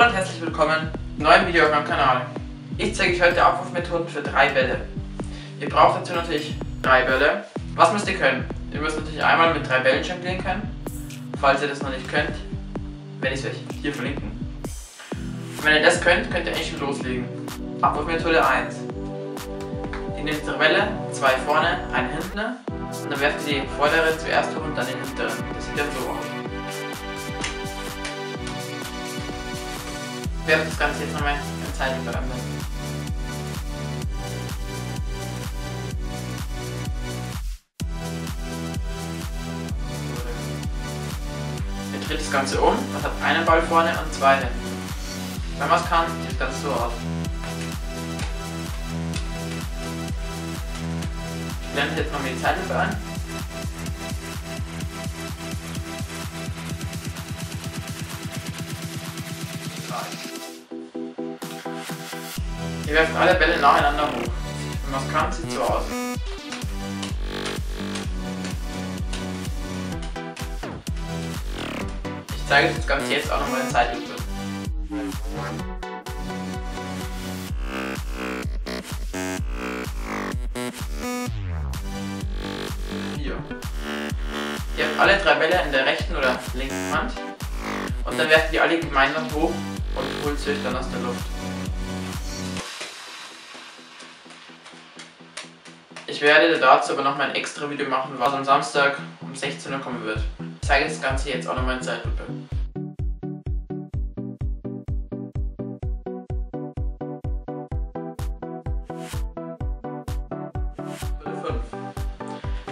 Hallo und herzlich willkommen im neuen Video auf meinem Kanal. Ich zeige euch heute Abwurfmethoden für 3 Bälle. Ihr braucht dazu natürlich 3 Bälle. Was müsst ihr können? Ihr müsst natürlich einmal mit 3 Bällen jonglieren können. Falls ihr das noch nicht könnt, werde ich es euch hier verlinken. Und wenn ihr das könnt, könnt ihr eigentlich schon loslegen. Abwurfmethode 1. Ihr nehmt 3 Bälle, 2 vorne, einen hinten. Und dann werft ihr die vordere zuerst hoch und dann den hinteren. Das sieht dann so aus. Ich werfe das Ganze jetzt nochmal in Zeitung verändern. Ihr dreht das Ganze um und habt einen Ball vorne und zwei hinten. Wenn man es kann, sieht das Ganze so aus. Ich blende jetzt nochmal die Zeitung ein. Ihr werft alle Bälle nacheinander hoch. Wenn man es kann, sieht es so aus. Ich zeige euch das Ganze jetzt auch nochmal in Zeitlupe. Hier. Ihr habt alle 3 Bälle in der rechten oder linken Hand. Und dann werft ihr alle gemeinsam hoch und holt sie euch dann aus der Luft. Ich werde dazu aber nochmal ein extra Video machen, was am Samstag um 16 Uhr kommen wird. Ich zeige das Ganze jetzt auch nochmal in Zeitlupe.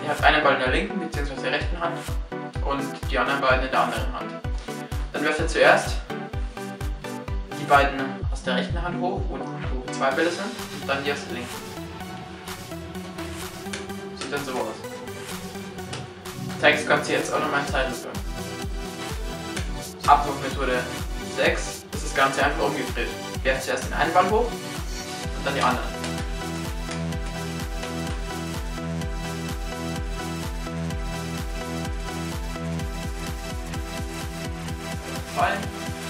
Ihr habt einen Ball in der linken bzw. rechten Hand und die anderen beiden in der anderen Hand. Dann werft ihr zuerst die beiden aus der rechten Hand hoch, wo 2 Bälle sind, und dann die aus der linken. Sieht dann so aus. Ich zeige das Ganze jetzt auch nochmal in Zeitlupe. Abwurfmethode 6 ist das Ganze einfach umgedreht. Werft zuerst den einen Ball hoch und dann die anderen.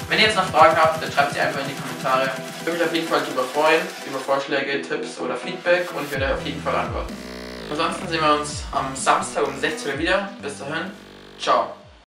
Wenn ihr jetzt noch Fragen habt, dann schreibt sie einfach in die Kommentare. Ich würde mich auf jeden Fall darüber freuen, über Vorschläge, Tipps oder Feedback, und ich werde auf jeden Fall antworten. Ansonsten sehen wir uns am Samstag um 16 Uhr wieder. Bis dahin, ciao.